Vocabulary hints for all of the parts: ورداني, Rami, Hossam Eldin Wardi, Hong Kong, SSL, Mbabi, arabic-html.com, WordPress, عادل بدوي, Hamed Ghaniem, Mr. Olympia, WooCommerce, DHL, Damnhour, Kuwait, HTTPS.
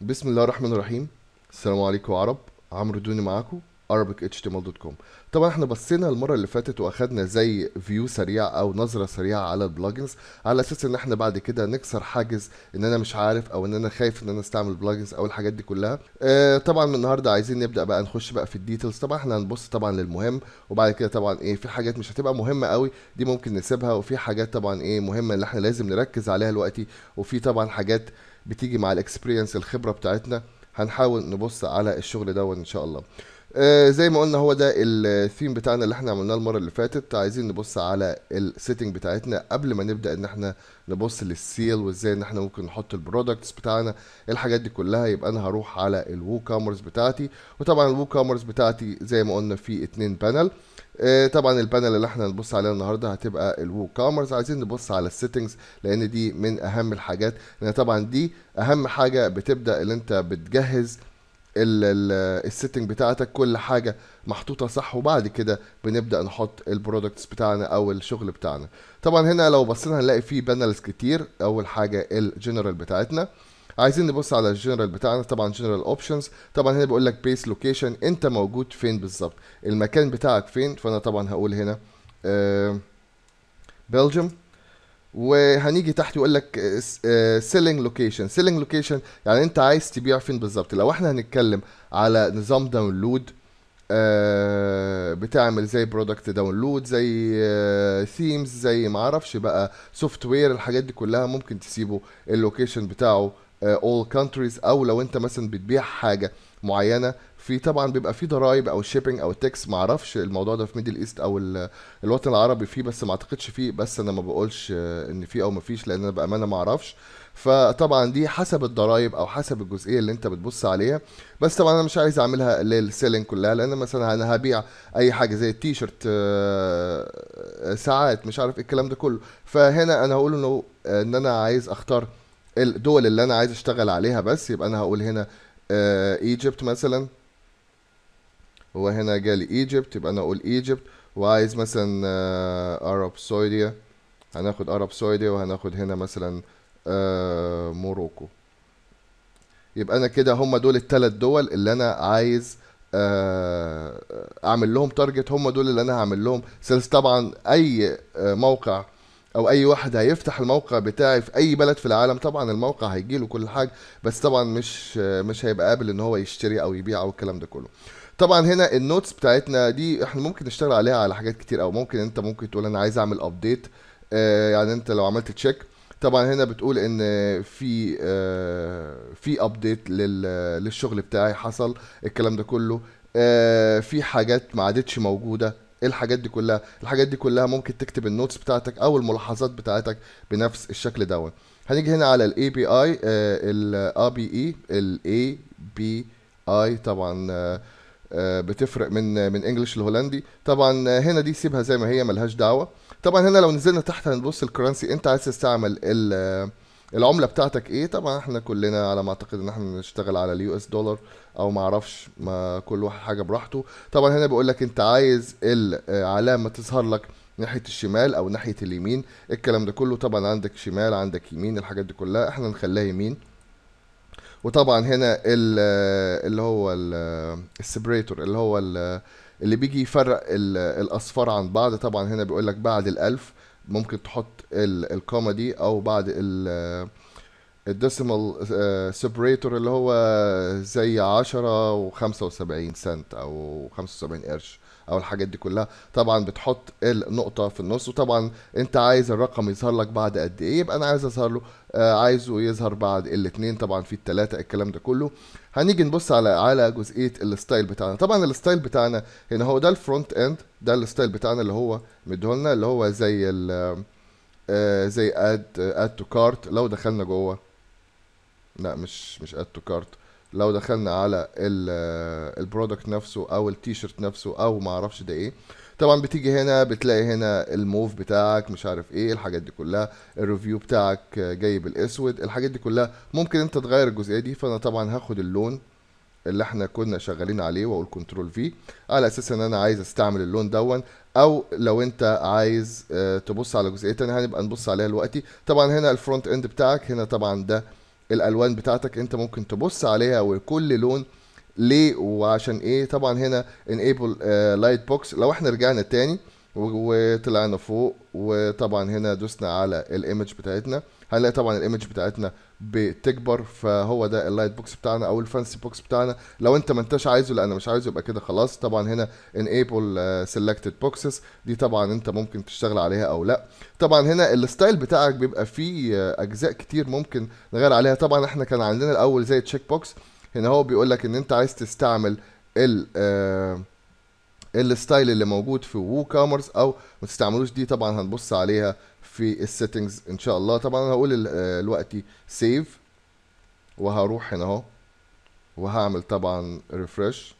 بسم الله الرحمن الرحيم. السلام عليكم يا عرب، عمرو دوني معاكم arabic.html.com. طبعا احنا بصينا المره اللي فاتت واخدنا زي فيو سريع او نظره سريعه على البلجنز، على اساس ان احنا بعد كده نكسر حاجز ان انا مش عارف او ان انا خايف ان انا استعمل بلجنز او الحاجات دي كلها. طبعا من النهارده عايزين نبدا بقى نخش بقى في الديتيلز. طبعا احنا هنبص طبعا للمهم، وبعد كده طبعا في حاجات مش هتبقى مهمه قوي دي ممكن نسيبها، وفي حاجات طبعا مهمه اللي احنا لازم نركز عليها دلوقتي، وفي طبعا حاجات بتيجي مع الاكسبيرينس الخبره بتاعتنا هنحاول نبص على الشغل ده ان شاء الله. زي ما قلنا هو ده الثيم بتاعنا اللي احنا عملناه المره اللي فاتت. عايزين نبص على السيتنج بتاعتنا قبل ما نبدا ان احنا نبص للسيل وازاي ان احنا ممكن نحط البرودكتس بتاعنا، الحاجات دي كلها. يبقى انا هروح على الووكومرس بتاعتي، وطبعا الووكومرس بتاعتي زي ما قلنا في 2 بانل. طبعا البانل اللي احنا هنبص عليها النهارده هتبقى الووكومرس. عايزين نبص على السيتنجز لان دي من اهم الحاجات، لان طبعا دي اهم حاجه بتبدا اللي انت بتجهز السيتنج بتاعتك، كل حاجه محطوطه صح، وبعد كده بنبدا نحط البرودكتس بتاعنا او الشغل بتاعنا. طبعا هنا لو بصينا هنلاقي فيه بانلز كتير. اول حاجه الجنرال بتاعتنا، عايزين نبص على الجنرال بتاعنا. طبعا جنرال اوبشنز، طبعا هنا بيقول لك بيس لوكيشن، انت موجود فين بالظبط، المكان بتاعك فين. فانا طبعا هقول هنا بلجيوم، وهنيجي تحت يقول لك سيلينج لوكيشن. سيلينج لوكيشن يعني انت عايز تبيع فين بالظبط. لو احنا هنتكلم على نظام داونلود، بتعمل زي برودكت داونلود، زي ثيمز، زي معرفش بقى سوفت وير، الحاجات دي كلها ممكن تسيبه اللوكيشن بتاعه all countries. او لو انت مثلا بتبيع حاجه معينه في، طبعا بيبقى في ضرايب او شيبنج او تاكس، معرفش الموضوع ده في ميدل ايست او الوطن العربي فيه، بس ما اعتقدش فيه، بس انا ما بقولش ان فيه او ما فيش لان انا بامانه ما اعرفش. فطبعا دي حسب الضرايب او حسب الجزئيه اللي انت بتبص عليها، بس طبعا انا مش عايز اعملها للسيلينج كلها، لان مثلا انا هبيع اي حاجه زي التيشيرت، ساعات، مش عارف الكلام ده كله. فهنا انا هقول انه ان انا عايز اختار الدول اللي انا عايز اشتغل عليها بس. يبقى انا هقول هنا ايجيبت مثلا، هو هنا جالي ايجيبت، يبقى انا اقول ايجيبت. وعايز مثلا عرب سعوديه، هناخد عرب سعوديه، وهناخد هنا مثلا موروكو. يبقى انا كده هم دول الثلاث دول اللي انا عايز اعمل لهم تارجت، هم دول اللي انا هعمل لهم سيلز. طبعا اي موقع او اي واحد هيفتح الموقع بتاعي في اي بلد في العالم، طبعا الموقع هيجيله كل حاجه، بس طبعا مش هيبقى قابل ان هو يشتري او يبيع او الكلام ده كله. طبعا هنا النوتس بتاعتنا دي احنا ممكن نشتغل عليها على حاجات كتير، او ممكن انت ممكن تقول انا عايز اعمل ابديت. يعني انت لو عملت تشيك، طبعا هنا بتقول ان في ابديت للشغل بتاعي حصل، الكلام ده كله. في حاجات ما عادتش موجوده، الحاجات دي كلها، الحاجات دي كلها ممكن تكتب النوتس بتاعتك او الملاحظات بتاعتك بنفس الشكل دون. هنيجي هنا على الاي بي اي، الاي بي اي طبعا بتفرق من انجلش لهولندي. طبعا هنا دي سيبها زي ما هي، ملهاش دعوه. طبعا هنا لو نزلنا تحت هنبص الكرنسي، انت عايز تستعمل العمله بتاعتك ايه. طبعا احنا كلنا على ما اعتقد ان احنا بنشتغل على اليو اس دولار، او ما اعرفش، ما كل واحد حاجه براحته. طبعا هنا بيقول لك انت عايز العلامه تظهر لك ناحيه الشمال او ناحيه اليمين، الكلام ده كله. طبعا عندك شمال، عندك يمين، الحاجات دي كلها احنا نخليها يمين. وطبعا هنا اللي هو السبريتور، اللي هو اللي بيجي يفرق الاصفار عن بعض. طبعا هنا بيقول لك بعد ال1000 ممكن تحط الكوما دي، او بعد الديسيمال سيبريتور اللي هو زي 10.75 سنت او 75 قرش او الحاجات دي كلها. طبعا بتحط النقطه في النص، وطبعا انت عايز الرقم يظهر لك بعد قد ايه. يبقى انا عايز اظهر له عايزه يظهر بعد الاثنين، طبعا في الثلاثه، الكلام ده كله. هنيجي نبص على جزئيه الستايل بتاعنا. طبعا الستايل بتاعنا هنا هو ده الفرونت اند، ده الستايل بتاعنا اللي هو مديهولنا، اللي هو زي زي اد تو كارت. لو دخلنا جوه، لا مش اد تو كارت، لو دخلنا على البرودكت نفسه او التيشيرت نفسه او ما اعرفش ده ايه. طبعا بتيجي هنا بتلاقي هنا الموف بتاعك، مش عارف ايه، الحاجات دي كلها، الريفيو بتاعك جايب الاسود، الحاجات دي كلها ممكن انت تغير الجزئيه دي. فانا طبعا هاخد اللون اللي احنا كنا شغالين عليه، واقول كنترول في على اساس ان انا عايز استعمل اللون دون، او لو انت عايز تبص على جزئيه تانيه هنبقى نبص عليها دلوقتي. طبعا هنا الفرونت اند بتاعك، هنا طبعا ده الالوان بتاعتك انت ممكن تبص عليها وكل لون ليه وعشان ايه. طبعا هنا انيبل لايت بوكس، لو احنا رجعنا تاني وطلعنا فوق وطبعا هنا دوسنا على الايمج بتاعتنا هنلاقي طبعا الايمج بتاعتنا بتكبر، فهو ده اللايت بوكس بتاعنا او الفانسي بوكس بتاعنا. لو انت ما انتش عايزه، لا انا مش عايزه، يبقى كده خلاص. طبعا هنا انيبل سيلكتد بوكسز، دي طبعا انت ممكن تشتغل عليها او لا. طبعا هنا الستايل بتاعك بيبقى فيه اجزاء كتير ممكن نغير عليها. طبعا احنا كان عندنا الاول زي تشيك بوكس، هنا هو بيقول لك ان انت عايز تستعمل الستايل اللي موجود في وو كوميرس او ما تستعملوش، دي طبعا هنبص عليها في السيتنجز ان شاء الله. طبعا انا هقول دلوقتي سيف، وهروح هنا اهو وهعمل طبعا ريفرش.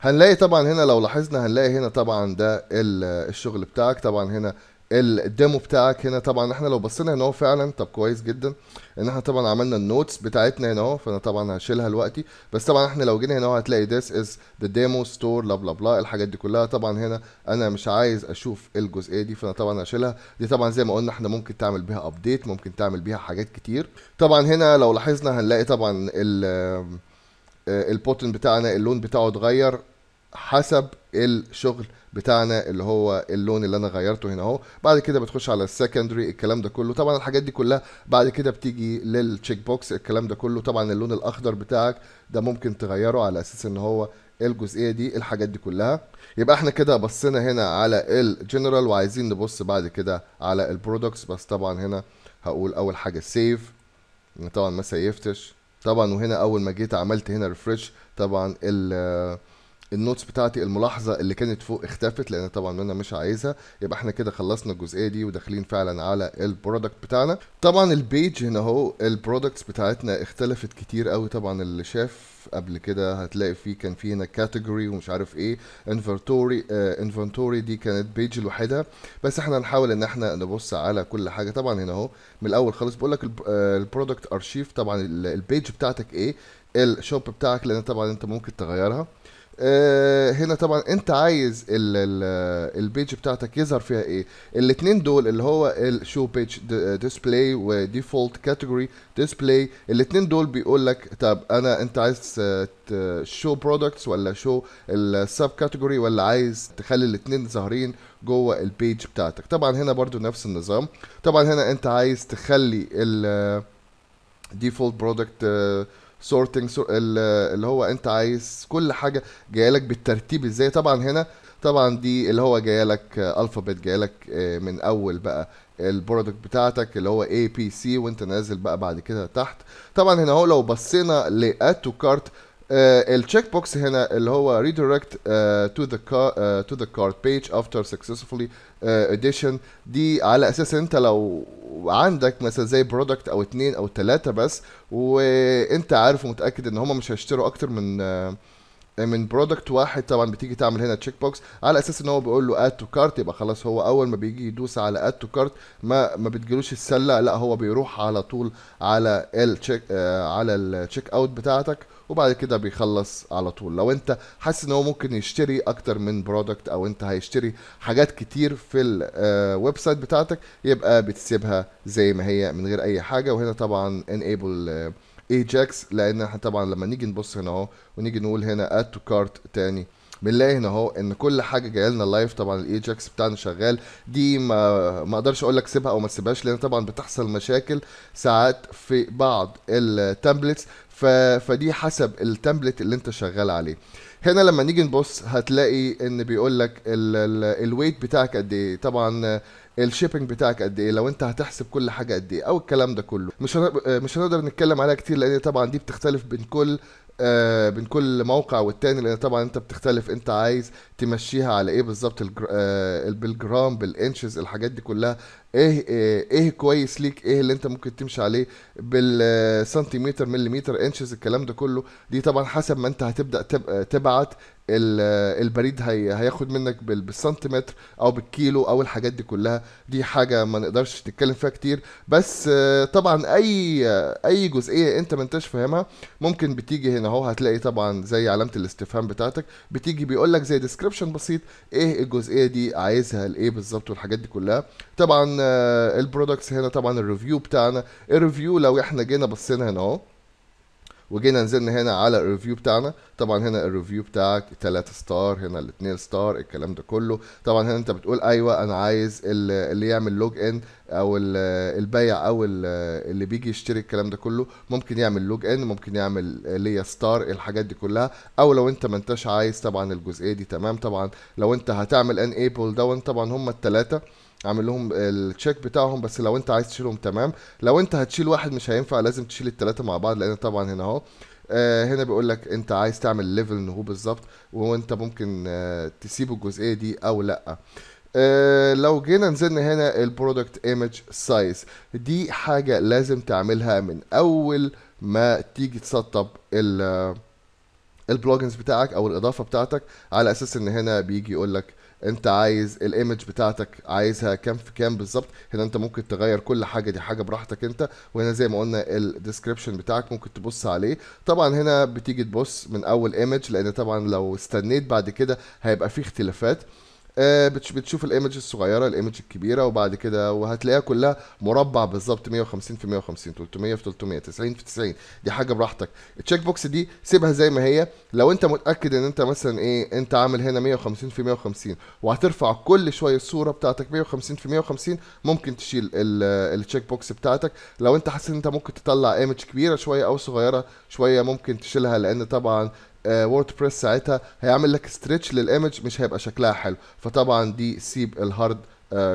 هنلاقي طبعا هنا لو لاحظنا هنلاقي هنا طبعا ده الشغل بتاعك، طبعا هنا الديمو بتاعك. هنا طبعا احنا لو بصينا هنا اهو فعلا، طب كويس جدا ان احنا طبعا عملنا النوتس بتاعتنا هنا اهو، فانا طبعا هشيلها دلوقتي. بس طبعا احنا لو جينا هنا اهو هتلاقي this is the demo store blah blah blah الحاجات دي كلها. طبعا هنا انا مش عايز اشوف الجزئيه دي، فانا طبعا هشيلها. دي طبعا زي ما قلنا احنا ممكن تعمل بيها ابديت، ممكن تعمل بيها حاجات كتير. طبعا هنا لو لاحظنا هنلاقي طبعا البوتن بتاعنا اللون بتاعه اتغير حسب الشغل بتاعنا اللي هو اللون اللي انا غيرته هنا اهو. بعد كده بتخش على السكندري الكلام ده كله، طبعا الحاجات دي كلها. بعد كده بتيجي للتشيك بوكس الكلام ده كله. طبعا اللون الاخضر بتاعك ده ممكن تغيره على اساس ان هو الجزئيه دي، الحاجات دي كلها. يبقى احنا كده بصينا هنا على الجنرال، وعايزين نبص بعد كده على البرودكتس. بس طبعا هنا هقول اول حاجه سيف، طبعا ما سيفتش طبعا. وهنا اول ما جيت عملت هنا ريفرش، طبعا النوتس بتاعتي الملاحظه اللي كانت فوق اختفت لان طبعا انا مش عايزها. يبقى احنا كده خلصنا الجزئيه دي وداخلين فعلا على البرودكت بتاعنا. طبعا البيج هنا اهو البرودكتس بتاعتنا اختلفت كتير قوي. طبعا اللي شاف قبل كده هتلاقي فيه كان فيه هنا كاتيجوري ومش عارف ايه، انفنتوري. انفنتوري دي كانت بيج لوحدها، بس احنا هنحاول ان احنا نبص على كل حاجه. طبعا هنا اهو من الاول خالص بقول لك البرودكت ارشيف، طبعا البيج بتاعتك ايه، الشوب بتاعك، لان طبعا انت ممكن تغيرها. هنا طبعا انت عايز البيج بتاعتك يظهر فيها ايه. الاتنين دول اللي هو الشو بيج ديسبلاي وديفولت كاتيجوري ديسبلاي، الاتنين دول بيقول لك طب انت عايز شو برودكتس ولا شو السب كاتيجوري، ولا عايز تخلي الاتنين ظاهرين جوه البيج بتاعتك. طبعا هنا برضو نفس النظام. طبعا هنا انت عايز تخلي الديفولت برودكت سورتنج اللي هو انت عايز كل حاجه جايلك بالترتيب ازاي. طبعا هنا طبعا دي اللي هو جايلك الفابت، جايلك من اول بقى البرودكت بتاعتك اللي هو اي بي سي وانت نازل بقى بعد كده تحت. طبعا هنا اهو لو بصينا لاد تو كارت، التشيك بوكس هنا اللي هو ريدايركت تو ذا كارت بيج افتر سكسسفولي اديشن، دي على اساس انت لو عندك مثلا زي برودكت او اتنين او تلاته بس، وانت عارف ومتاكد ان هم مش هيشتروا اكتر من برودكت واحد. طبعا بتيجي تعمل هنا تشيك بوكس على اساس ان هو بيقول له اد تو كارت، يبقى خلاص هو اول ما بيجي يدوس على اد تو كارت ما بتجيلوش السله، لا هو بيروح على طول على التشيك اوت بتاعتك، وبعد كده بيخلص على طول. لو انت حاسس ان هو ممكن يشتري اكتر من برودكت، او انت هيشتري حاجات كتير في الويب سايت بتاعتك، يبقى بتسيبها زي ما هي من غير اي حاجه. وهنا طبعا انيبل ايجاكس، لان احنا طبعا لما نيجي نبص هنا اهو ونيجي نقول هنا اد تو كارت تاني، بنلاقي هنا اهو ان كل حاجه جايه لنا لايف. طبعا الايجاكس بتاعنا شغال، دي ما اقدرش اقول لك سيبها او ما تسيبهاش، لان طبعا بتحصل مشاكل ساعات في بعض التمبلتس، فدي حسب التمبلت اللي انت شغال عليه. هنا لما نيجي نبص هتلاقي ان بيقول لك الويت بتاعك قد ايه، طبعا الشيبنج بتاعك قد ايه، لو انت هتحسب كل حاجه قد ايه او الكلام ده كله. مش هنقدر نتكلم عليها كتير، لان طبعا دي بتختلف بين كل موقع والتاني، لان طبعا انت بتختلف انت عايز تمشيها على ايه بالظبط، بالجرام بالانشز الحاجات دي كلها، ايه كويس ليك، ايه اللي انت ممكن تمشي عليه بالسنتيمتر مليمتر انشز الكلام ده كله. دي طبعا حسب ما انت هتبدا تبعت البريد هياخد منك بالسنتيمتر او بالكيلو او الحاجات دي كلها. دي حاجه ما نقدرش نتكلم فيها كتير، بس طبعا اي جزئيه انت ما انتش فاهمها ممكن بتيجي هنا اهو هتلاقي طبعا زي علامه الاستفهام بتاعتك بتيجي بيقول لك زي ديسكربشن بسيط ايه الجزئيه دي عايزها لايه بالظبط والحاجات دي كلها. طبعا البرودكتس هنا، طبعا الريفيو بتاعنا، الريفيو لو احنا جينا بصينا هنا اهو وجينا نزلنا هنا على الريفيو بتاعنا، طبعا هنا الريفيو بتاعك 3 ستار، هنا ال 2 ستار، الكلام ده كله. طبعا هنا انت بتقول ايوه انا عايز اللي يعمل لوج ان او البايع او اللي بيجي يشتري الكلام ده كله ممكن يعمل لوج ان، ممكن يعمل ليا ستار، الحاجات دي كلها. او لو انت ما انتش عايز طبعا الجزئيه دي تمام. طبعا لو انت هتعمل ان ايبل داون، طبعا هم الثلاثه اعمل لهم التشيك بتاعهم، بس لو انت عايز تشيلهم تمام. لو انت هتشيل واحد مش هينفع، لازم تشيل الثلاثه مع بعض، لان طبعا هنا اهو هنا بيقول لك انت عايز تعمل ليفل نهو بالظبط، وانت ممكن تسيب الجزئيه دي او لا. لو جينا نزلنا هنا البرودكت ايمج سايز، دي حاجه لازم تعملها من اول ما تيجي تسطب البلوجنز بتاعك او الاضافه بتاعتك، على اساس ان هنا بيجي يقول لك انت عايز الايمج بتاعتك عايزها كام في كام بالظبط. هنا انت ممكن تغير كل حاجه، دي حاجه براحتك انت. وهنا زي ما قلنا الديسكريبشن بتاعك ممكن تبص عليه. طبعا هنا بتيجي تبص من اول ايمج، لان طبعا لو استنيت بعد كده هيبقى فيه اختلافات. بتشوف الايمج الصغيره، الايمج الكبيره، وبعد كده وهتلاقيها كلها مربع بالظبط، 150 في 150، 300 في 300، 90 في 90، دي حاجه براحتك. التشيك بوكس دي سيبها زي ما هي. لو انت متاكد ان انت مثلا ايه انت عامل هنا 150 في 150 وهترفع كل شويه الصوره بتاعتك 150 في 150، ممكن تشيل التشيك بوكس بتاعتك. لو انت حاسس ان انت ممكن تطلع ايمج كبيره شويه او صغيره شويه، ممكن تشيلها، لان طبعا ووردبريس ساعتها هيعمل لك ستريتش للايمج، مش هيبقى شكلها حلو. فطبعا دي سيب الهارد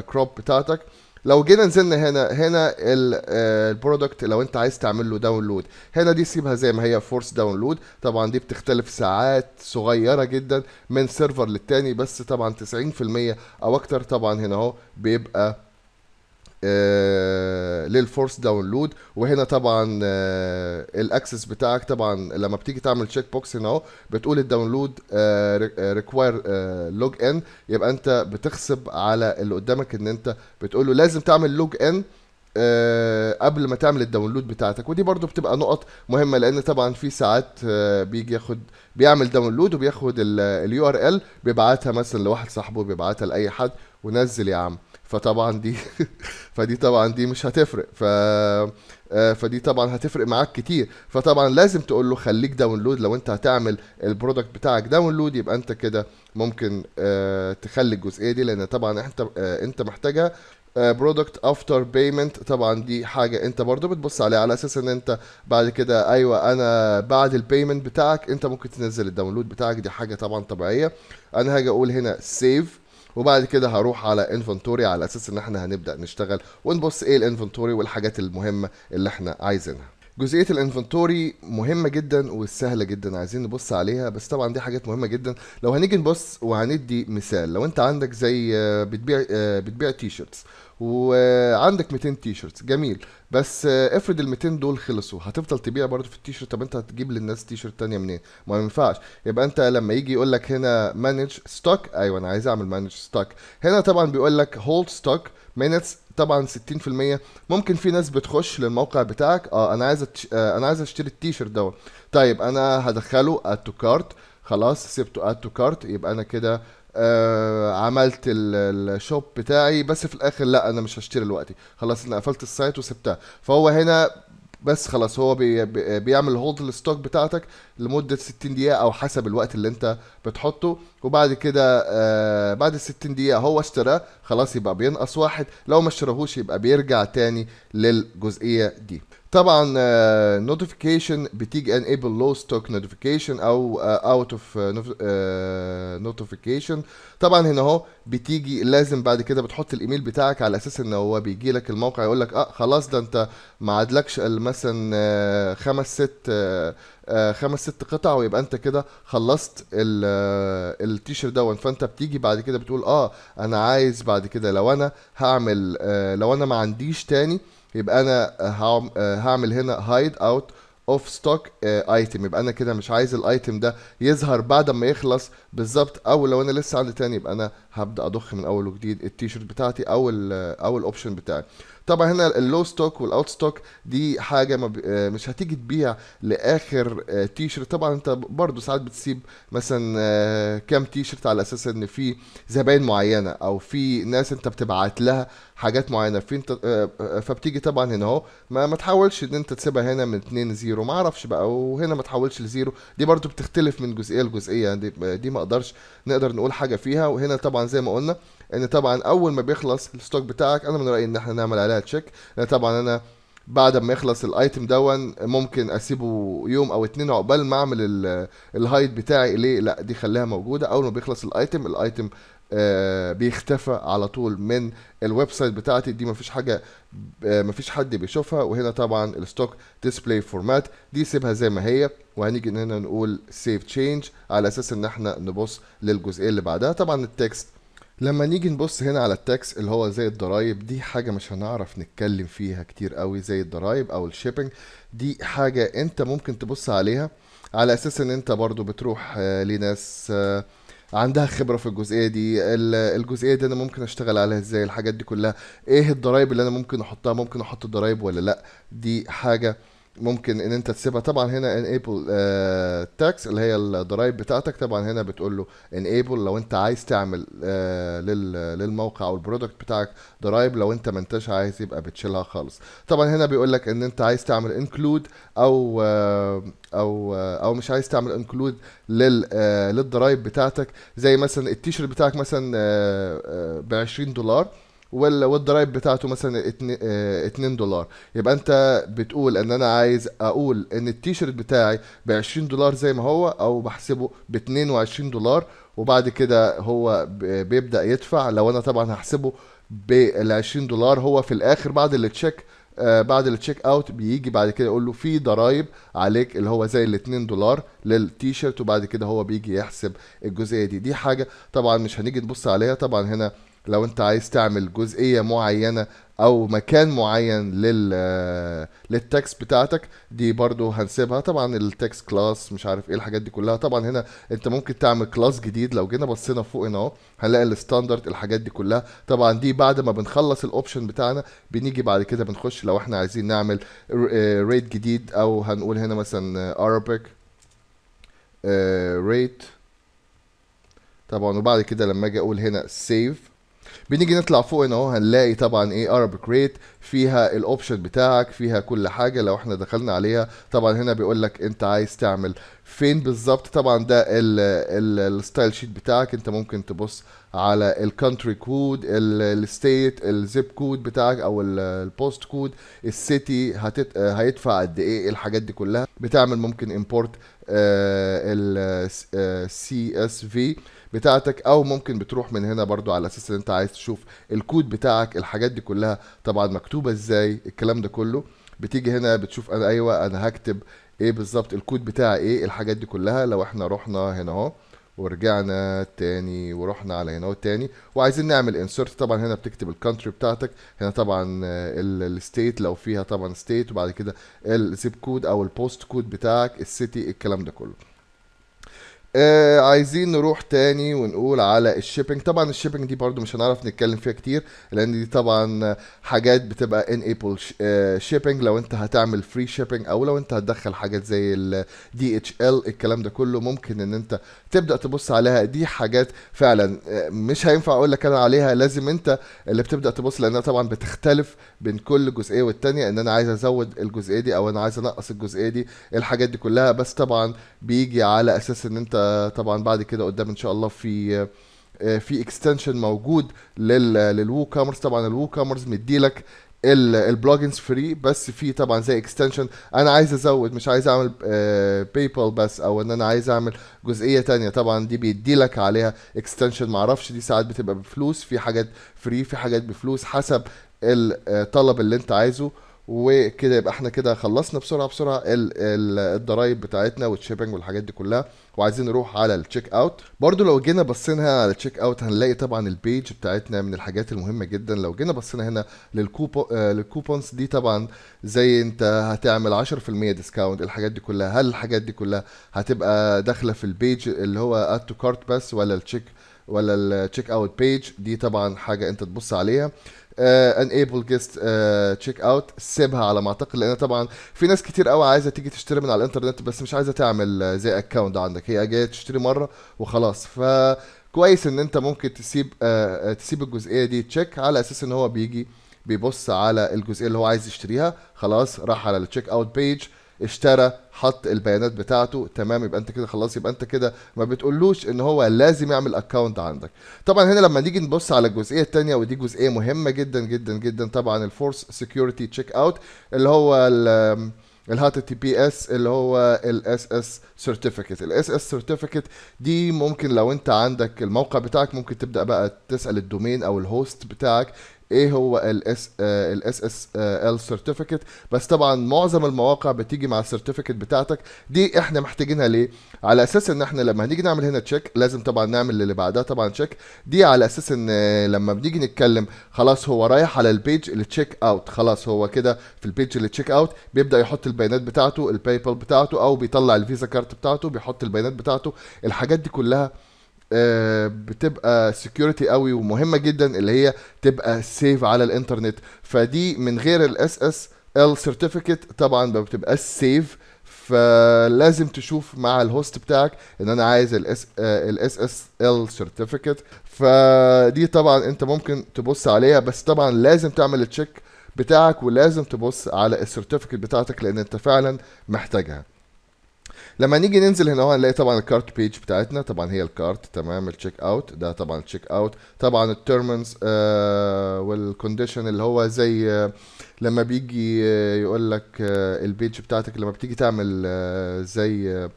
كروب بتاعتك. لو جينا نزلنا هنا البرودكت لو انت عايز تعمل له داونلود، هنا دي سيبها زي ما هي فورس داونلود. طبعا دي بتختلف ساعات صغيره جدا من سيرفر للتاني، بس طبعا 90% او اكتر طبعا هنا اهو بيبقى للفورس داونلود. وهنا طبعا الاكسس بتاعك، طبعا لما بتيجي تعمل تشيك بوكس هنا اهو بتقول الداونلود ريكواير لوج ان، يبقى انت بتخصب على اللي قدامك ان انت بتقول له لازم تعمل لوج ان قبل ما تعمل الداونلود بتاعتك. ودي برضو بتبقى نقط مهمه، لان طبعا في ساعات بيجي بيعمل داونلود وبياخد اليو ار ال بيبعتها مثلا لواحد صاحبه، بيبعتها لاي حد ونزل يا عم. فطبعا دي طبعا دي مش هتفرق، فدي طبعا هتفرق معاك كتير. فطبعا لازم تقول له خليك داونلود. لو انت هتعمل البرودكت بتاعك داونلود، يبقى انت كده ممكن تخلي الجزئيه دي، لان طبعا انت محتاجها. برودكت افتر بيمنت، طبعا دي حاجه انت برضو بتبص عليها، على اساس ان انت بعد كده ايوه انا بعد البيمنت بتاعك انت ممكن تنزل الداونلود بتاعك، دي حاجه طبعا طبيعيه. انا هاجي اقول هنا سيف، وبعد كده هروح على انفنتوري، على اساس ان احنا هنبدا نشتغل ونبص ايه الانفنتوري والحاجات المهمه اللي احنا عايزينها. جزئيه الانفنتوري مهمه جدا وسهله جدا، عايزين نبص عليها. بس طبعا دي حاجات مهمه جدا. لو هنيجي نبص وهندي مثال، لو انت عندك زي بتبيع تي شيرتس وعندك 200 تي شيرتس، جميل. بس افرض ال 200 دول خلصوا، هتفضل تبيع برضه في التي شيرت. طب انت هتجيب للناس تي شيرت ثانيه منين؟ ما ينفعش. يبقى انت لما يجي يقول لك هنا مانج ستوك، ايوه انا عايز اعمل مانج ستوك. هنا طبعا بيقول لك هولد ستوك مينتس، طبعا 60%. ممكن في ناس بتخش للموقع بتاعك انا عايز اشتري التيشيرت دوت، طيب انا هدخله اد تو كارت، خلاص سيبته اد تو كارت، يبقى انا كده عملت الشوب بتاعي. بس في الاخر لا انا مش هشتري دلوقتي، خلاص انا قفلت السايت وسبتها. فهو هنا بس خلاص هو بيعمل هولد الستوك بتاعتك لمده 60 دقيقه او حسب الوقت اللي انت بتحطه. وبعد كده بعد ال 60 دقيقه هو اشتراه، خلاص يبقى بينقص واحد. لو ما اشتراهوش يبقى بيرجع تاني للجزئيه دي. طبعا نوتيفيكيشن بتيجي انيبل لو ستوك نوتيفيكيشن او اوت اوف نوتيفيكيشن. طبعا هنا اهو بتيجي لازم بعد كده بتحط الايميل بتاعك، على اساس ان هو بيجي لك الموقع يقول لك خلاص ده انت ما عادلكش مثلا خمس ست قطع، ويبقى انت كده خلصت التيشيرت دون. فانت بتيجي بعد كده بتقول انا عايز بعد كده لو انا هعمل لو انا ما عنديش تاني، يبقى انا هعمل هنا هايد اوت اوف ستوك ايتم، يبقى انا كده مش عايز الايتم ده يظهر بعد ما يخلص بالظبط. او لو انا لسه عندي تاني، يبقى انا هبدا اضخ من اول وجديد التيشيرت بتاعتي او الاوبشن بتاعي. طبعا هنا اللو ستوك والاوت ستوك دي حاجه مش هتيجي تبيع لاخر تيشرت. طبعا انت برضو ساعات بتسيب مثلا كام تيشرت على اساس ان في زباين معينه او في ناس انت بتبعت لها حاجات معينه في انت فبتيجي طبعا هنا اهو ما تحاولش ان انت تسيبها هنا من 2 0 ما اعرفش بقى، وهنا ما تحاولش لزيرو. دي برضو بتختلف من جزئيه لجزئيه، دي ما اقدرش نقدر نقول حاجه فيها. وهنا طبعا زي ما قلنا ان طبعا اول ما بيخلص الستوك بتاعك انا من رايي ان احنا نعمل عليها تشيك، لان طبعا انا بعد ما يخلص الايتم دون ممكن اسيبه يوم او اتنين عقبال ما اعمل الهايد بتاعي. ليه لا؟ دي خليها موجوده، اول ما بيخلص الايتم بيختفى على طول من الويب سايت بتاعتي، دي مفيش حد بيشوفها. وهنا طبعا الستوك ديسبلاي فورمات دي سيبها زي ما هي، وهنيجي ان هنا نقول سيف تشينج على اساس ان احنا نبص للجزئيه اللي بعدها. طبعا التكست لما نيجي نبص هنا على التاكس اللي هو زي الضرايب، دي حاجه مش هنعرف نتكلم فيها كتير قوي زي الضرايب او الشيبنج، دي حاجه انت ممكن تبص عليها على اساس ان انت برضو بتروح لناس عندها خبره في الجزئيه دي. الجزئيه دي انا ممكن اشتغل عليها ازاي، الحاجات دي كلها، ايه الضرايب اللي انا ممكن احطها، ممكن احط الضرايب ولا لا، دي حاجه ممكن ان انت تسيبها. طبعا هنا انيبل تاكس اللي هي الضرايب بتاعتك، طبعا هنا بتقول له انيبل لو انت عايز تعمل للموقع او البرودكت بتاعك ضرايب، لو انت ما انتش عايز يبقى بتشيلها خالص. طبعا هنا بيقول لك ان انت عايز تعمل انكلود او مش عايز تعمل انكلود للضرايب بتاعتك، زي مثلا التيشيرت بتاعك مثلا ب 20 دولار والضرايب بتاعته مثلا 2 دولار، يبقى انت بتقول ان انا عايز اقول ان التيشيرت بتاعي ب 20 دولار زي ما هو، او بحسبه ب 22 دولار وبعد كده هو بيبدا يدفع. لو انا طبعا هحسبه بال 20 دولار هو في الاخر بعد التشيك اوت بيجي بعد كده يقول له في ضرايب عليك اللي هو زي ال 2 دولار للتيشيرت، وبعد كده هو بيجي يحسب الجزئيه دي حاجه طبعا مش هنيجي نبص عليها. طبعا هنا لو انت عايز تعمل جزئيه معينه او مكان معين للتكست بتاعتك دي برضو هنسيبها. طبعا التكست كلاس مش عارف ايه الحاجات دي كلها، طبعا هنا انت ممكن تعمل كلاس جديد. لو جينا بصينا فوق هنا اهو هنلاقي الستاندرد الحاجات دي كلها. طبعا دي بعد ما بنخلص الاوبشن بتاعنا بنيجي بعد كده بنخش لو احنا عايزين نعمل ريت جديد، او هنقول هنا مثلا Arabic ريت طبعا، وبعد كده لما اجي اقول هنا سيف بنيجي نطلع فوق هنا اهو هنلاقي طبعا ايه Arabic rate فيها الاوبشن بتاعك فيها كل حاجه. لو احنا دخلنا عليها طبعا هنا بيقول لك انت عايز تعمل فين بالظبط. طبعا ده الستايل شيت بتاعك، انت ممكن تبص على الكونتري كود، الستيت، الزيب كود بتاعك او البوست كود، السيتي هيدفع قد ايه، الحاجات دي كلها. بتعمل ممكن امبورت السي اس في بتاعتك، او ممكن بتروح من هنا برضو على اساس ان انت عايز تشوف الكود بتاعك، الحاجات دي كلها طبعا مكتوبه ازاي، الكلام ده كله بتيجي هنا بتشوف انا ايوه انا هكتب ايه بالظبط، الكود بتاعي ايه، الحاجات دي كلها. لو احنا رحنا هنا اهو ورجعنا تاني ورحنا على هنا اهو تاني وعايزين نعمل انسرت، طبعا هنا بتكتب الكونتري بتاعتك، هنا طبعا الستيت لو فيها طبعا ستيت، وبعد كده الزيب كود او البوست كود بتاعك، السيتي، الكلام ده كله. عايزين نروح تاني ونقول على الشيبنج. طبعا الشيبنج دي برضو مش هنعرف نتكلم فيها كتير، لان دي طبعا حاجات بتبقى انيبل شيبنج لو انت هتعمل فري شيبنج، او لو انت هتدخل حاجات زي ال DHL الكلام ده كله ممكن ان انت تبدأ تبص عليها. دي حاجات فعلا مش هينفع اقول لك انا عليها، لازم انت اللي بتبدأ تبص، لانها طبعا بتختلف بين كل جزئية والتانية، ان انا عايز ازود الجزئية دي او انا عايز انقص الجزئية دي، الحاجات دي كلها. بس طبعا بيجي على اساس ان انت طبعا بعد كده قدام ان شاء الله في اكستنشن موجود للووكومرس. طبعا الووكومرس مديلك البلوجنز فري، بس في طبعا زي اكستنشن انا عايز ازود، مش عايز اعمل باي بال بس، او ان انا عايز اعمل جزئيه تانية، طبعا دي بيديلك عليها اكستنشن. معرفش دي ساعات بتبقى بفلوس، في حاجات فري في حاجات بفلوس حسب الطلب اللي انت عايزه وكده. يبقى احنا كده خلصنا بسرعه الضرايب بتاعتنا والشيبنج والحاجات دي كلها، وعايزين نروح على التشيك اوت. برضو لو جينا بصينا على التشيك اوت هنلاقي طبعا البيج بتاعتنا من الحاجات المهمه جدا. لو جينا بصينا هنا للكوبونز دي طبعا زي انت هتعمل 10% ديسكاونت، الحاجات دي كلها، هل الحاجات دي كلها هتبقى داخله في البيج اللي هو اد تو كارت بس، ولا التشيك اوت بيج؟ دي طبعا حاجه انت تبص عليها. انable guest check out. سيبها على ما اعتقد، لان طبعا في ناس كتير قوي عايزه تيجي تشتري من على الانترنت بس مش عايزه تعمل زي اكونت عندك، هي جايه تشتري مره وخلاص. فكويس ان انت ممكن تسيب الجزئيه دي تشيك، على اساس ان هو بيجي بيبص على الجزئيه اللي هو عايز يشتريها، خلاص راح على التشيك اوت بيج، اشترى، حط البيانات بتاعته، تمام. يبقى انت كده خلاص، يبقى انت كده ما بتقولوش ان هو لازم يعمل اكونت عندك. طبعا هنا لما نيجي نبص على الجزئيه الثانيه، ودي جزئيه مهمه جدا جدا جدا طبعا، الفورس سكيورتي تشيك اوت، اللي هو HTTPS، اللي هو SS Certificate. SS Certificate دي ممكن لو انت عندك الموقع بتاعك ممكن تبدأ بقى تسأل الدومين او الهوست بتاعك ايه هو ال SSL Certificate، بس طبعا معظم المواقع بتيجي مع السيرتيفيكت بتاعتك دي. احنا محتاجينها ليه؟ على اساس ان احنا لما هنيجي نعمل هنا تشيك لازم طبعا نعمل اللي بعدها طبعا تشيك، دي على اساس ان لما بنيجي نتكلم خلاص هو رايح على البيج اللي تشيك اوت، خلاص هو كده في البيج اللي تشيك اوت بيبدا يحط البيانات بتاعته، الباي بال بتاعته، او بيطلع الفيزا كارت بتاعته، بيحط البيانات بتاعته. الحاجات دي كلها بتبقى سكيورتي قوي ومهمه جدا، اللي هي تبقى سيف على الانترنت. فدي من غير الاس اس ال سيرتيفيكت طبعا ما بتبقاش سيف، فلازم تشوف مع الهوست بتاعك ان انا عايز الاس اس ال سيرتيفيكت. فدي طبعا انت ممكن تبص عليها، بس طبعا لازم تعمل التشيك بتاعك ولازم تبص على السيرتيفيكت بتاعتك لان انت فعلا محتاجها. لما نيجي ننزل هنا هنلاقي طبعا الكارت بيج بتاعتنا، طبعا هي الكارت، تمام، التشيك اوت ده طبعا التشيك اوت، طبعا التيرمز والكونديشن اللي هو زي لما بيجي يقول لك البيج بتاعتك لما بتيجي تعمل زي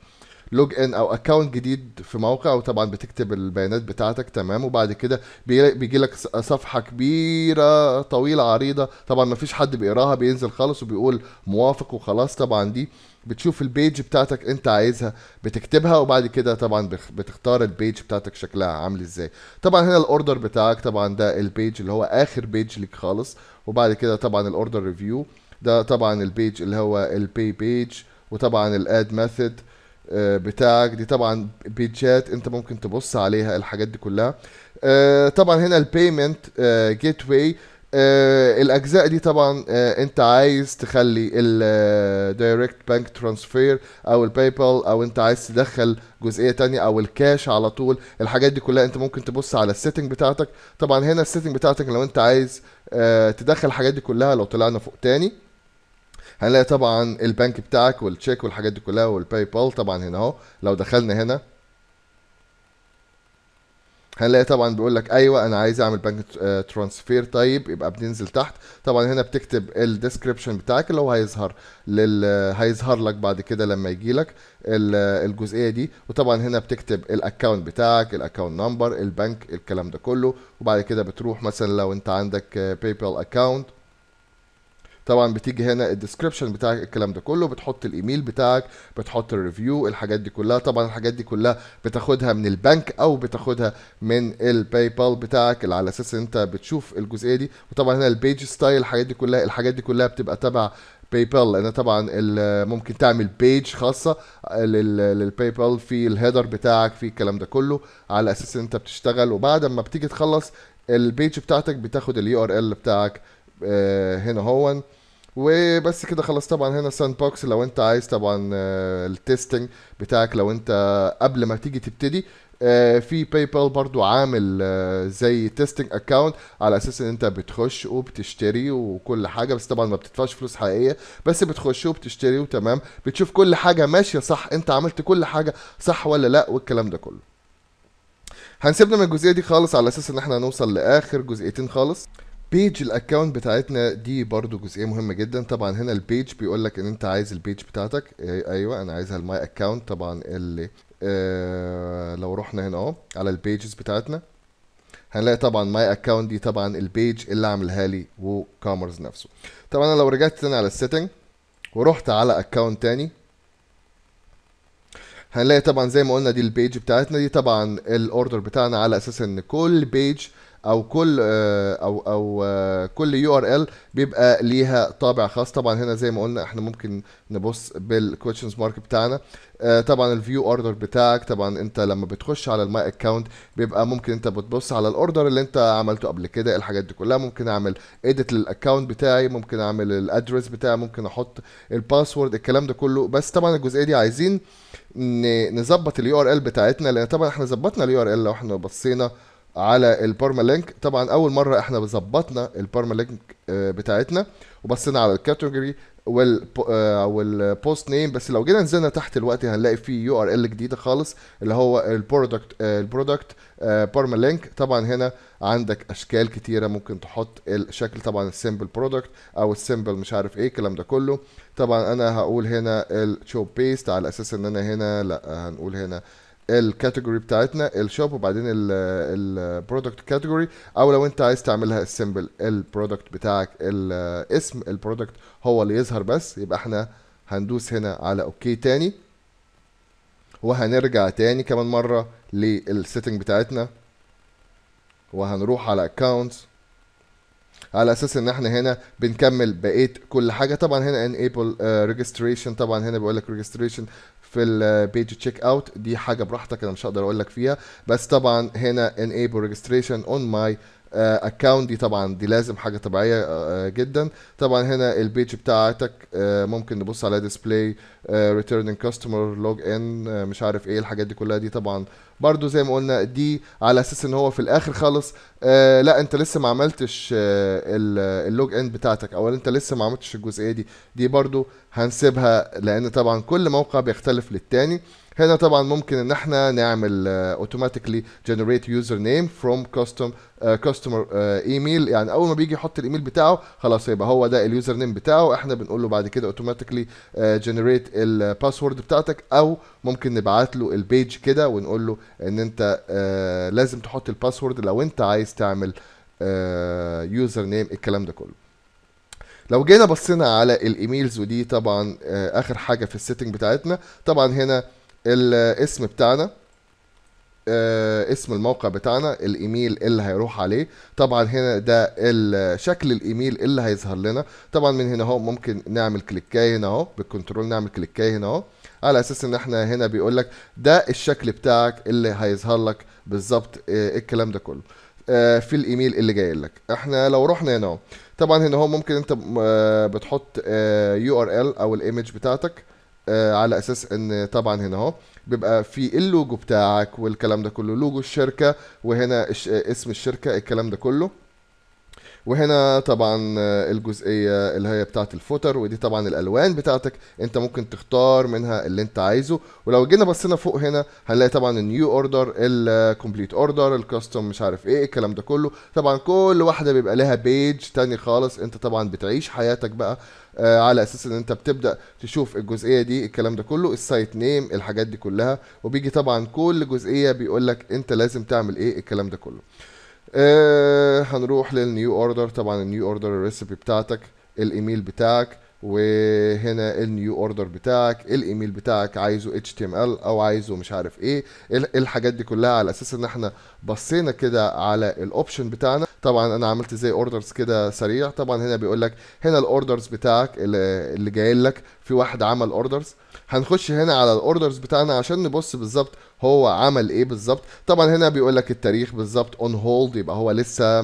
لوج ان او اكونت جديد في موقع، وطبعا بتكتب البيانات بتاعتك، تمام، وبعد كده بيجي لك صفحه كبيره طويله عريضه، طبعا ما فيش حد بيقراها، بينزل خالص وبيقول موافق وخلاص. طبعا دي بتشوف البيج بتاعتك انت عايزها بتكتبها، وبعد كده طبعا بتختار البيج بتاعتك شكلها عامل ازاي. طبعا هنا الاوردر بتاعك، طبعا ده البيج اللي هو اخر بيج ليك خالص، وبعد كده طبعا الاوردر ريفيو ده طبعا البيج اللي هو البي بيج، وطبعا الاد ميثود بتاعك، دي طبعا بيجات انت ممكن تبص عليها الحاجات دي كلها. طبعا هنا البيمنت جيت واي، الاجزاء دي طبعا انت عايز تخلي الدايركت بانك ترانسفير او الباي بال، او انت عايز تدخل جزئيه تانية او الكاش على طول، الحاجات دي كلها انت ممكن تبص على السيتنج بتاعتك. طبعا هنا السيتنج بتاعتك لو انت عايز تدخل الحاجات دي كلها، لو طلعنا فوق تاني هنلاقي طبعا البنك بتاعك والتشيك والحاجات دي كلها والباي بال. طبعا هنا اهو لو دخلنا هنا هنلاقي طبعا بيقول لك ايوه انا عايز اعمل بنك ترانسفير، طيب يبقى بننزل تحت. طبعا هنا بتكتب الديسكريبشن بتاعك اللي هو هيظهر لك بعد كده لما يجي لك الجزئيه دي، وطبعا هنا بتكتب الاكونت بتاعك، الاكونت نمبر، البنك، الكلام ده كله. وبعد كده بتروح مثلا لو انت عندك باي بال اكونت، طبعا بتيجي هنا الديسكربشن بتاعك، الكلام ده كله، بتحط الايميل بتاعك، بتحط الريفيو، الحاجات دي كلها. طبعا الحاجات دي كلها بتاخدها من البنك او بتاخدها من الباي بال بتاعك، اللي على اساس انت بتشوف الجزئيه دي. وطبعا هنا البيج ستايل، الحاجات دي كلها بتبقى تبع باي بال، لان طبعا ممكن تعمل بيج خاصه للباي بال في الهيدر بتاعك، في الكلام ده كله، على اساس انت بتشتغل. وبعد ما بتيجي تخلص البيج بتاعتك بتاخد اليو ار ال بتاعك هنا هون وبس كده خلاص. طبعا هنا ساند بوكس لو انت عايز طبعا التستنج بتاعك، لو انت قبل ما تيجي تبتدي في باي بال برضو عامل زي تيستنج اكونت، على اساس ان انت بتخش وبتشتري وكل حاجه، بس طبعا ما بتدفعش فلوس حقيقيه، بس بتخش وبتشتري وتمام، بتشوف كل حاجه ماشيه صح، انت عملت كل حاجه صح ولا لا، والكلام ده كله. هنسيبنا من الجزئيه دي خالص على اساس ان احنا هنوصل لاخر جزئيتين خالص. بيج الاكونت بتاعتنا دي برضو جزئيه مهمه جدا. طبعا هنا البيج بيقول لك ان انت عايز البيج بتاعتك، ايوه انا عايزها الماي اكونت. طبعا اللي لو رحنا هنا اهو على البيجز بتاعتنا هنلاقي طبعا ماي اكونت، دي طبعا البيج اللي عاملها لي WooCommerce نفسه. طبعا انا لو رجعت تاني على السيتنج ورحت على اكونت تاني هنلاقي طبعا زي ما قلنا دي البيج بتاعتنا، دي طبعا الاوردر بتاعنا، على اساس ان كل بيج او كل او او كل يو ار ال بيبقى ليها طابع خاص. طبعا هنا زي ما قلنا احنا ممكن نبص بالكويشنز مارك بتاعنا، طبعا الفيو اوردر بتاعك، طبعا انت لما بتخش على الماي اكونت بيبقى ممكن انت بتبص على الاوردر اللي انت عملته قبل كده، الحاجات دي كلها. ممكن اعمل اديت للاكونت بتاعي، ممكن اعمل الادرس بتاعي، ممكن احط الباسورد، الكلام ده كله. بس طبعا الجزئيه دي عايزين نظبط اليو ار ال بتاعتنا، لان طبعا احنا ظبطنا اليو ار ال لو احنا بصينا على البرمالينك. طبعا اول مره احنا ظبطنا البرمالينك بتاعتنا وبصينا على الكاتيجوري والبوست نيم، بس لو جينا نزلنا تحت الوقت هنلاقي فيه يو ار ال جديده خالص اللي هو البرودكت برمالينك. طبعا هنا عندك اشكال كتيره، ممكن تحط الشكل، طبعا السيمبل برودكت او السيمبل مش عارف ايه الكلام ده كله. طبعا انا هقول هنا الشوب بيست على اساس ان انا هنا، لا هنقول هنا الكاتيجوري بتاعتنا الشوب وبعدين البرودكت كاتيجوري، او لو انت عايز تعملها السيمبل البرودكت بتاعك، الاسم البرودكت هو اللي يظهر بس. يبقى احنا هندوس هنا على اوكي تاني، وهنرجع تاني كمان مره للسيتنج بتاعتنا، وهنروح على اكونتس على اساس ان احنا هنا بنكمل بقيه كل حاجه. طبعا هنا انيبل ريجستريشن، طبعا هنا بيقول لك ريجستريشن في البيج تشيك اوت، دي حاجه براحتك انا مش هقدر اقول لك فيها. بس طبعا هنا enable registration on my account، دي طبعا دي لازم حاجه طبيعيه جدا. طبعا هنا البيج بتاعتك ممكن نبص على display returning customer log in مش عارف ايه الحاجات دي كلها. دي طبعا برضو زي ما قلنا دي على اساس ان هو في الاخر خالص لا انت لسه ما عملتش اللوج ان بتاعتك، او انت لسه ما عملتش الجزئيه دي برضو هنسيبها، لان طبعا كل موقع بيختلف للتاني. هنا طبعا ممكن ان احنا نعمل اوتوماتيكلي جنريت يوزر نيم فروم كاستمر ايميل، يعني اول ما بيجي يحط الايميل بتاعه خلاص يبقى هو ده اليوزر نيم بتاعه. احنا بنقول له بعد كده اوتوماتيكلي جنريت الباسورد بتاعتك، او ممكن نبعت له البيج كده ونقول له ان انت لازم تحط الباسورد لو انت عايز تعمل يوزر نيم الكلام ده كله. لو جينا بصينا على الايميلز، ودي طبعا اخر حاجه في السيتنج بتاعتنا. طبعا هنا الاسم بتاعنا، اسم الموقع بتاعنا، الايميل اللي هيروح عليه، طبعا هنا ده شكل الايميل اللي هيظهر لنا. طبعا من هنا اهو ممكن نعمل كليكايه هنا اهو بالكنترول، نعمل كليكايه هنا اهو على اساس ان احنا هنا بيقول لك ده الشكل بتاعك اللي هيظهر لك بالظبط الكلام ده كله في الايميل اللي جاي لك. احنا لو رحنا هنا اهو، طبعا هنا اهو ممكن انت بتحط يو ار ال او الايمج بتاعتك على اساس ان طبعا هنا اهو بيبقى في اللوجو بتاعك والكلام ده كله، لوجو الشركه، وهنا اسم الشركه الكلام ده كله. وهنا طبعا الجزئيه اللي هي بتاعه الفوتر، ودي طبعا الالوان بتاعتك انت ممكن تختار منها اللي انت عايزه. ولو جينا بصينا فوق هنا هنلاقي طبعا النيو اوردر، الكومبليت اوردر، الكاستم مش عارف ايه الكلام ده كله. طبعا كل واحده بيبقى لها بيج تاني خالص، انت طبعا بتعيش حياتك بقى على اساس ان انت بتبدا تشوف الجزئيه دي الكلام ده كله، السايت نيم الحاجات دي كلها. وبيجي طبعا كل جزئيه بيقول لك انت لازم تعمل ايه الكلام ده كله. هنروح للنيو اوردر، طبعا النيو اوردر الريسيبي بتاعتك، الايميل بتاعك، وهنا النيو اوردر بتاعك، الايميل بتاعك عايزه HTML او عايزه مش عارف ايه الحاجات دي كلها، على اساس ان احنا بصينا كده على الاوبشن بتاعنا. طبعا انا عملت زي اوردرز كده سريع. طبعا هنا بيقول لك هنا الاوردرز بتاعك اللي جاي لك، في واحد عمل اوردرز، هنخش هنا على الاوردرز بتاعنا عشان نبص بالظبط هو عمل ايه بالظبط. طبعا هنا بيقول لك التاريخ بالظبط اون هولد، يبقى هو لسه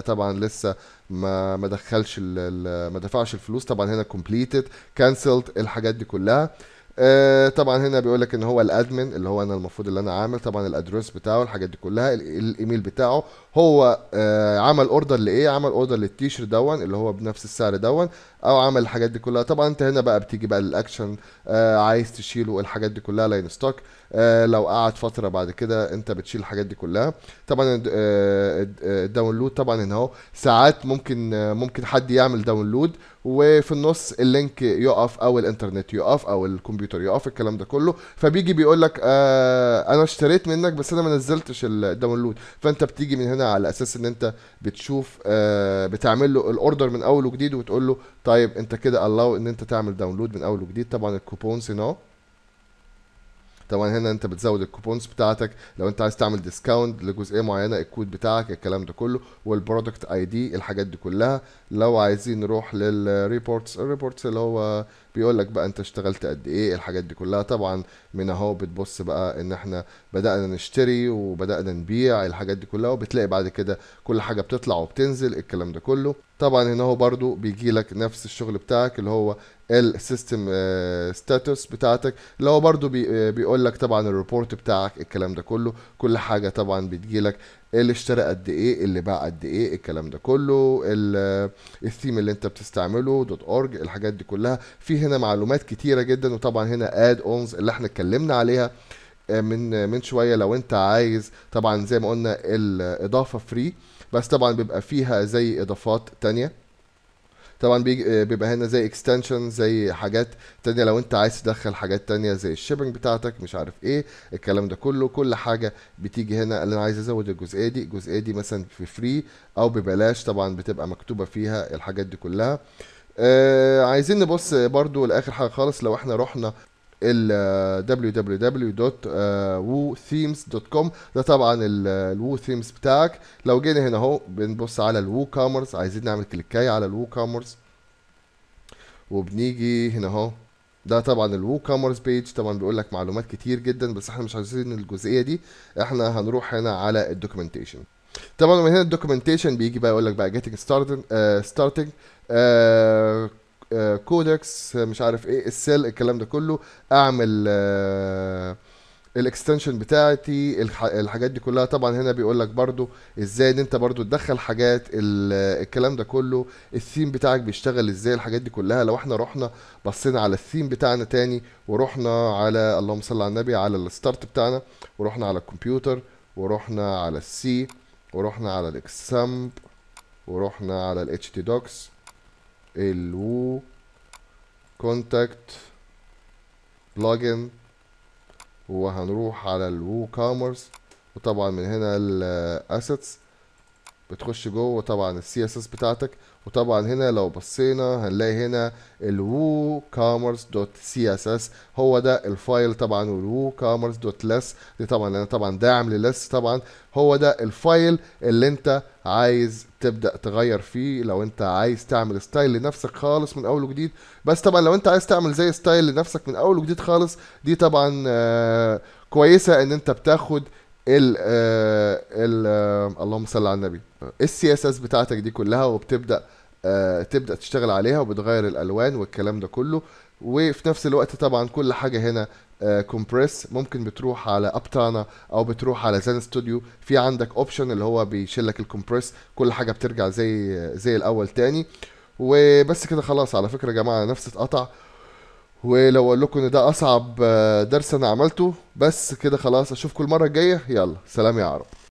طبعا لسه ما دخلش ما دفعش الفلوس. طبعا هنا completed cancelled الحاجات دي كلها. طبعا هنا بيقول لك ان هو الادمن اللي هو انا المفروض اللي انا عامل، طبعا الادرس بتاعه الحاجات دي كلها، الايميل بتاعه، هو عمل اوردر لايه، عمل اوردر للتيشر دون اللي هو بنفس السعر دون، او عمل الحاجات دي كلها. طبعا انت هنا بقى بتيجي بقى للاكشن، عايز تشيله الحاجات دي كلها، لاين ستوك، لو قعد فتره بعد كده انت بتشيل الحاجات دي كلها. طبعا الداونلود طبعا هنا اهو ساعات ممكن حد يعمل داونلود وفي النص اللينك يقف، او الانترنت يقف، او الكمبيوتر يقف الكلام ده كله، فبيجي بيقول لك انا اشتريت منك بس انا ما نزلتش الداونلود. فانت بتيجي من هنا على اساس ان انت بتشوف بتعمل له الاوردر من اول وجديد، وتقول له طيب انت كده allow ان انت تعمل داونلود من اول وجديد. طبعا الكوبونز هنا طبعا هنا انت بتزود الكوبونز بتاعتك، لو انت عايز تعمل ديسكاونت لجزئيه معينه، الكود بتاعك، الكلام ده كله، والبرودكت اي دي، الحاجات دي كلها. لو عايزين نروح للريبورتس، الريبورتس اللي هو بيقول لك بقى انت اشتغلت قد ايه، الحاجات دي كلها. طبعا من اهو بتبص بقى ان احنا بدانا نشتري وبدانا نبيع، الحاجات دي كلها، وبتلاقي بعد كده كل حاجه بتطلع وبتنزل، الكلام ده كله. طبعا هنا هو برده بيجي لك نفس الشغل بتاعك اللي هو السيستم ستاتوس بتاعتك، اللي هو برده بيقول لك طبعا الريبورت بتاعك، الكلام ده كله، كل حاجه طبعا بتجي لك، اللي اشترى قد ايه، اللي باع قد ايه، الكلام ده كله، الثيم اللي انت بتستعمله، دوت اورج، الحاجات دي كلها. في هنا معلومات كتيره جدا. وطبعا هنا اد اونز اللي احنا اتكلمنا عليها من شويه. لو انت عايز طبعا زي ما قلنا الاضافه فري، بس طبعا بيبقى فيها زي اضافات تانية. طبعا بيبقى هنا زي اكستنشن، زي حاجات تانية لو انت عايز تدخل حاجات تانية زي الشيبنج بتاعتك، مش عارف ايه، الكلام ده كله. كل حاجة بتيجي هنا اللي انا عايز ازود الجزئية دي، الجزئية دي مثلا في فري او ببلاش، طبعا بتبقى مكتوبة فيها الحاجات دي كلها. عايزين نبص برضو لاخر حاجة خالص. لو احنا رحنا www.woothemes.com، ده طبعا الوو ثيمز بتاعك. لو جينا هنا اهو بنبص على الوو كوميرس، عايزين نعمل كليكايه على الوو كوميرس، وبنيجي هنا اهو. ده طبعا الوو كوميرس بيج، طبعا بيقول لك معلومات كتير جدا، بس احنا مش عايزين الجزئيه دي، احنا هنروح هنا على الدوكيومنتيشن. طبعا من هنا الدوكيومنتيشن بيجي بقى يقول لك بقى getting started كودكس، مش عارف ايه، السيل، الكلام ده كله، اعمل الاكستنشن بتاعتي، الحاجات دي كلها. طبعا هنا بيقول لك برده ازاي ان انت برده تدخل حاجات، الكلام ده كله، الثيم بتاعك بيشتغل ازاي، الحاجات دي كلها. لو احنا رحنا بصينا على الثيم بتاعنا تاني، ورحنا على اللهم صل على النبي على الستارت بتاعنا، ورحنا على الكمبيوتر، ورحنا على السي، ورحنا على الاكسامب، ورحنا على الاتش تي دوكس، الوو كونتاكت بلجن، وهنروح على الوو كوميرس. وطبعا من هنا الاسيتس بتخش جوه طبعا السي اس اس بتاعتك. وطبعا هنا لو بصينا هنلاقي هنا الوو كوميرس دوت سي اس اس، هو ده الفايل طبعا. والوو كوميرس دوت لس دي طبعا انا طبعا داعم للس، طبعا هو ده الفايل اللي انت عايز تبدا تغير فيه. لو انت عايز تعمل ستايل لنفسك خالص من اول وجديد، بس طبعا لو انت عايز تعمل زي ستايل لنفسك من اول وجديد خالص، دي طبعا كويسه ان انت بتاخد اللهم صل على النبي السي اس اس بتاعتك دي كلها، وبتبدا تبدا تشتغل عليها، وبتغير الالوان والكلام ده كله. وفي نفس الوقت طبعا كل حاجه هنا كومبريس، ممكن بتروح على ابتانا او بتروح على زين ستوديو، في عندك اوبشن اللي هو بيشيل لك الكومبريس، كل حاجه بترجع زي الاول تاني. وبس كده خلاص. على فكره يا جماعه نفسي اتقطع، ولو اقول لكم ان ده اصعب درس انا عملته، بس كده خلاص. اشوفكم المره الجايه، يلا سلام يا عرب.